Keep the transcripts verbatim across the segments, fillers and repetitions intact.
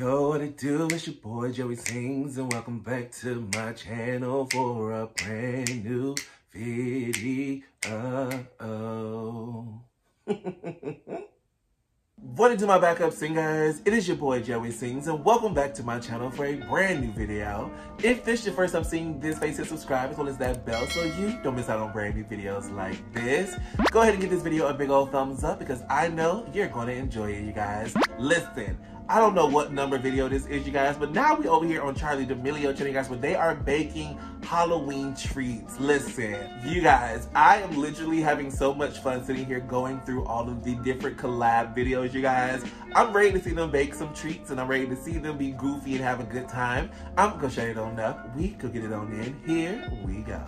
Yo, what it do? It's your boy Joey Sings, and welcome back to my channel for a brand new video. What it do, my backup singers? It is your boy Joey Sings, and welcome back to my channel for a brand new video. If this is your first time seeing this face, hit subscribe as well as that bell so you don't miss out on brand new videos like this. Go ahead and give this video a big old thumbs up because I know you're going to enjoy it, you guys. Listen, I don't know what number video this is, you guys, but now we over here on Charli D'Amelio channel, you guys, where they are baking Halloween treats. Listen, you guys, I am literally having so much fun sitting here going through all of the different collab videos, you guys. I'm ready to see them bake some treats, and I'm ready to see them be goofy and have a good time. I'm gonna shut it on up. We could get it on in. Here we go.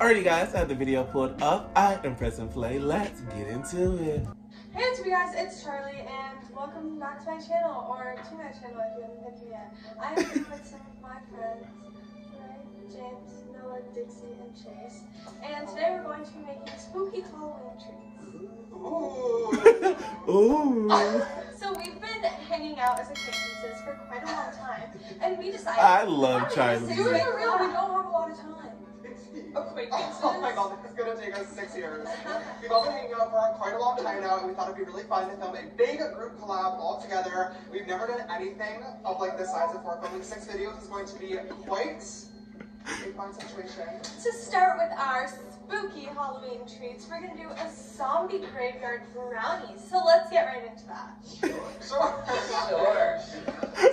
Alrighty guys, I have the video pulled up. I am pressing play. Let's get into it. Hey, what's up you guys? It's Charli and welcome back to my channel, or to my channel if you haven't picked me yet. I am here with some of my friends, right? James, Noah, Dixie, and Chase. And today we're going to be making spooky Halloween treats. Ooh. Ooh. So we've been hanging out as acquaintances for quite a long time, and we decided. I love Charli. We were real. We don't have a lot of time. Acquaintances. Oh my god, this is going to take us six years. We've all been hanging out for quite a long time now, and we thought it'd be really fun to film a big group collab all together. We've never done anything of like this size before. Filming six videos is going to be quite a fun situation. To start with our spooky Halloween treats, we're going to do a zombie graveyard brownie. So let's get right into that. Sure. Sure.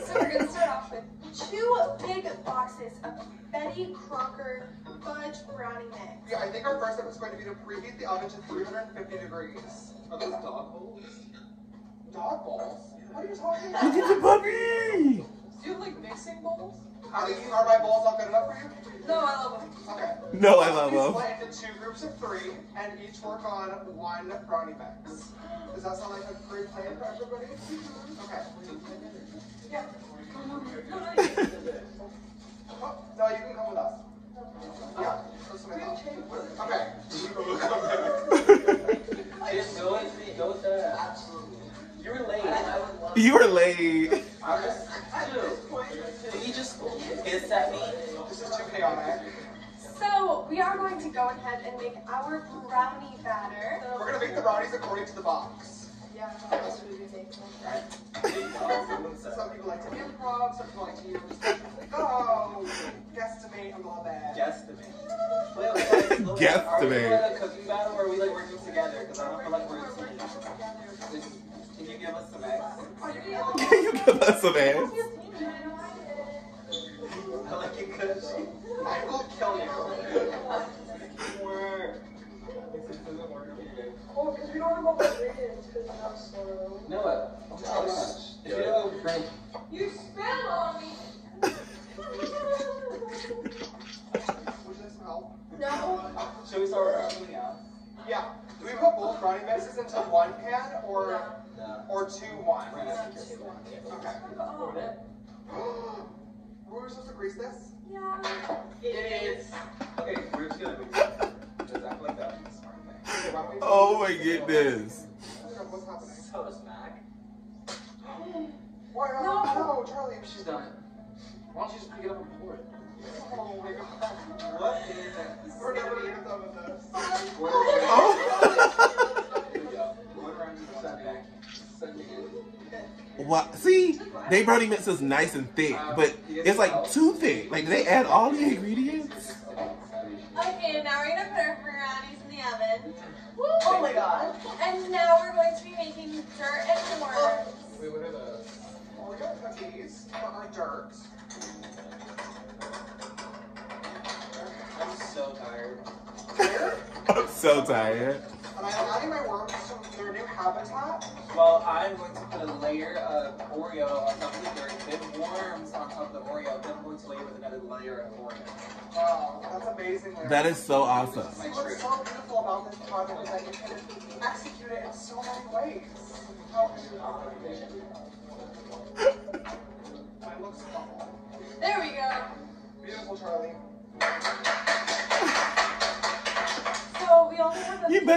So we're going to start off with two big boxes of Betty Crocker fudge brownie mix. Yeah, I think our first step is going to be to preheat the oven to three hundred fifty degrees. Are those dog bowls? Dog bowls? What are you talking about? Look at the puppy! Do you have like mixing bowls? Are, you, are my bowls not good enough for you? No, I love them. Okay. No, I love them. We split into two groups of three and each work on one brownie mix. Does that sound like a great plan for everybody? Okay. Yeah. Oh, no, you can come with us. Yeah. Okay. I didn't know it. You go to absolutely. You were late. I would love you were late. I was too. Did he just hiss at me? This is too chaotic. So we are going to go ahead and make our brownie batter. So we're gonna make the brownies according to the box. Yeah. That's what we make. Right. Some people like to improv. Some people like to use. Oh, guesstimate a little bit. Guesstimate. Wait, wait, wait. Guesstimate. Are we in a cooking battle or are we like working together? Because I don't feel like we're working together. Can you give us some eggs? Can you give us some eggs? I like it because I will kill you. Work. This doesn't work for you. Oh, because we don't have all the ingredients because we have sorrow. Noah, tell us. If you don't have a drink. You spell on me. No. Should we start with something else? Yeah. Do we put both brownie mixes into one pan or no. or two one? Right. Two one. Okay. Oh. Were we supposed to grease this? Yeah. It is. Okay, we're just gonna mix it. Just act like that. Oh my goodness. What's happening? So smack. Why not? No, Charli, she's done it. Why don't you just pick it up and pour it? Oh my god. What is that? We're never going to get done with this. Oh. See, they brownie mix is nice and thick, but it's like too thick. Like, they add all the ingredients. Okay, now we're going to put our brownies in the oven. Oh my god. And now we're going to be making dirt and mortar. Wait, what are those? Well, we got cookies for our dirt. I'm so tired. I'm so tired. And I'm adding my worms to their new habitat. Well, I'm going to put a layer of Oreo on top of the dirt, then worms on top of the Oreo, then I'm going to layer with another layer of Oreo. Wow, that's amazing. Larry. That is so awesome. What's so beautiful about this project is that you can execute it in so many ways. How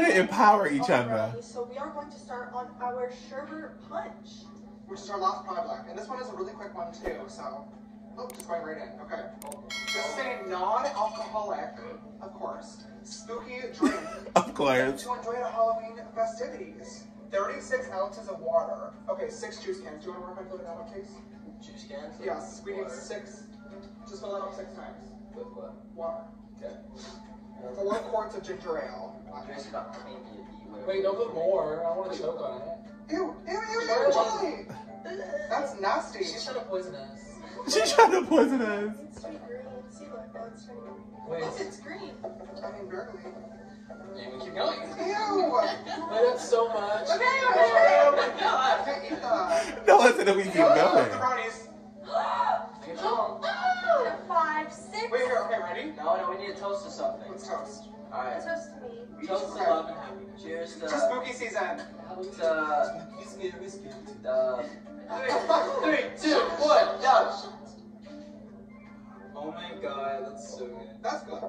to empower each other. So we are going to start on our sherbet punch. Which is our last product, and this one is a really quick one too. So, oh, just going right in. Okay. This is a non-alcoholic, of course, spooky drink. Of course. To enjoy the Halloween festivities. Thirty-six ounces of water. Okay, six juice cans. Do you want to work on that one, Chase? Juice cans. Yes. We need six. Just fill that up six times. With what? Water. Okay. Four quarts of ginger ale. Wait, don't put more. I want to choke on it. Ew, ew, ew, ew, Charli! That's nasty. She's trying to poison us. She's trying to poison us. It's turning green. See, look, now it's turning green. Look, it's green. I mean, barely. Yeah, we keep going. Ew! Lit up so much. Okay, okay, okay. Oh my god. I can't eat that. No, listen, we keep going. Wait, here, okay, ready? No, no, we need to toast to something. Let's toast. Alright. Toast to me. Toast to love and happiness. Cheers to... To spooky season. To... Whiskey, whiskey. To... Three, three, two, one, down. Oh my god, that's so good. That's good.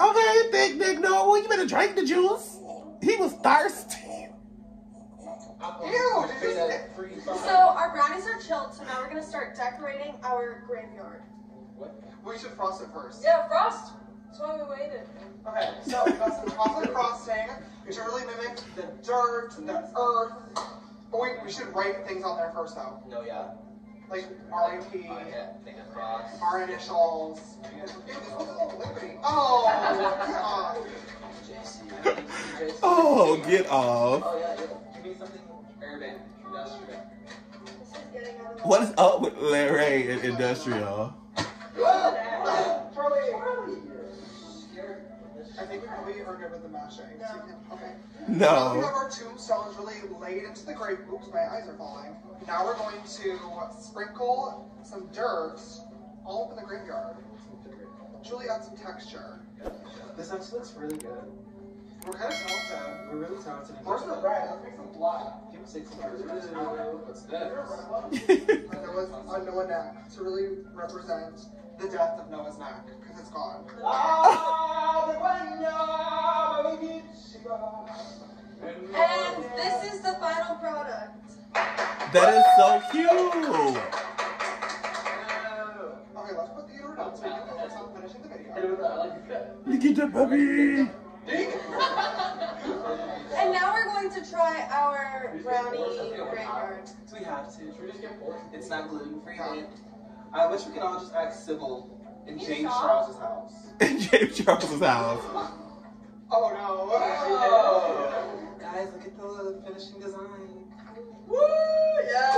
Okay, Big Big Noah, you better drink the juice. He was thirsty. Ew, so our brownies are chilled, so now we're gonna start decorating our graveyard. What? We should frost it first. Yeah, frost. That's why we waited. Okay, so that's the chocolate frosting. We should really mimic the dirt, the earth. But we, we should write things on there first, though. No, yeah. Like R I P, oh, yeah. Our initials. Oh, get off. Oh, get off. Oh, yeah, yeah. Something urban, industrial. This is getting out of what is up with Larry and industrial? I think we probably are good with the mashing. No. Okay. No. Now we have our tombstones really laid into the grave. Oops, my eyes are falling. Now we're going to sprinkle some dirt all up in the graveyard. Truly add some texture. This actually looks really good. We're kind of talented. We're really talented. Where's the red? Let's make some black. People say some red. What's this? There was a Noah neck to really represent the death of Noah's neck, because it's gone. And this is the final product. That is so cute. Okay, let's put the order down so we can focus on finishing the video. Look at the puppy. And now we're going to try our brownie graveyard. We have to. Should we just get bored? It's not gluten free. Yeah. I wish we could all just act civil in you James Charles' house. In James Charles' house. Oh no! Oh. Guys, look at the finishing design. Woo! Yeah!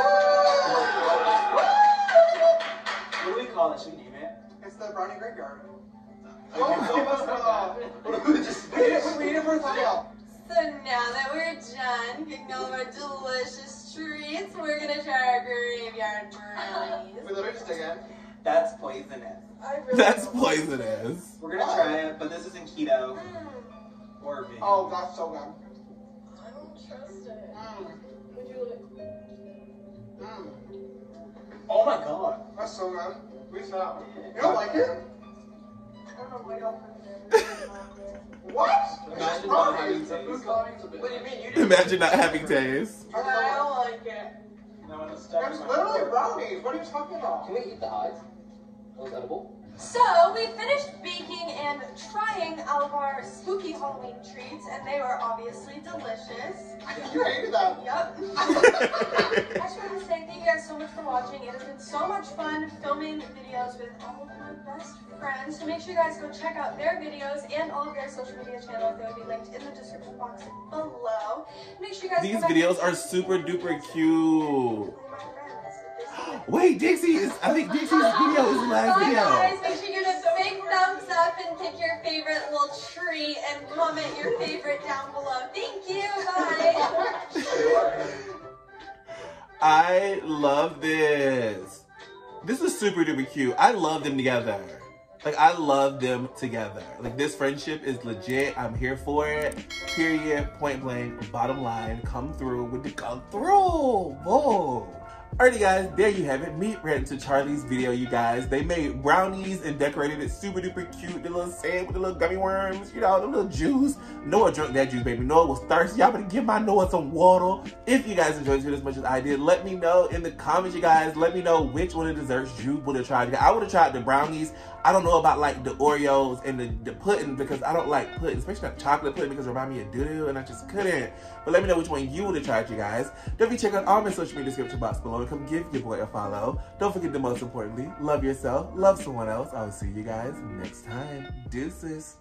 Woo! What do we call it? Should we name it? It's the brownie graveyard. Oh, so now that we're done getting all of our delicious treats, we're gonna try our graveyard brownies. We literally just did it. That's poisonous. I really That's poisonous. We're gonna try it, but this isn't keto mm. or vegan. Oh, that's so good. I don't trust it. Mm. Would you like? Mm. Oh my god, that's so good. We stopped. You don't like it? I don't know what y'all put in there. What? Imagine not having taste. What do you mean? You didn't Imagine not having taste. I don't like it. No, it's literally brownies. What are you talking about? Can we eat the hides? Was that edible? So, we finished baking and trying all of our spooky Halloween treats, and they were obviously delicious. You hated them. Yup. I just want to say thank you guys so much for watching. It has been so much fun filming videos with all of my best friends. So make sure you guys go check out their videos and all of their social media channels. They will be linked in the description box below. Make sure you guys These videos are super duper cute. Wait, Dixie is, I think Dixie's video is the last video. Guys, make sure you give a big thumbs up and pick your favorite little tree and comment your favorite down below. Thank you, bye. I love this. This is super duper cute. I love them together. Like, I love them together. Like, this friendship is legit. I'm here for it. Period. Point blank. Bottom line. Come through with the come through. Whoa. Alrighty guys, there you have it. Me reacting to Charli's video, you guys. They made brownies and decorated it super duper cute. The little sand with the little gummy worms, you know, the little juice. Noah drank that juice, baby. Noah was thirsty. Y'all better give my Noah some water. If you guys enjoyed this video as much as I did, let me know in the comments, you guys. Let me know which one of the desserts you would have tried. I would have tried the brownies. I don't know about like the Oreos and the, the pudding because I don't like pudding, especially not chocolate pudding because it reminds me of doodoo and I just couldn't. But let me know which one you would have tried, you guys. Don't forget to check out all my social media description box below. Come give your boy a follow. Don't forget to, most importantly, love yourself, love someone else. I'll see you guys next time. Deuces.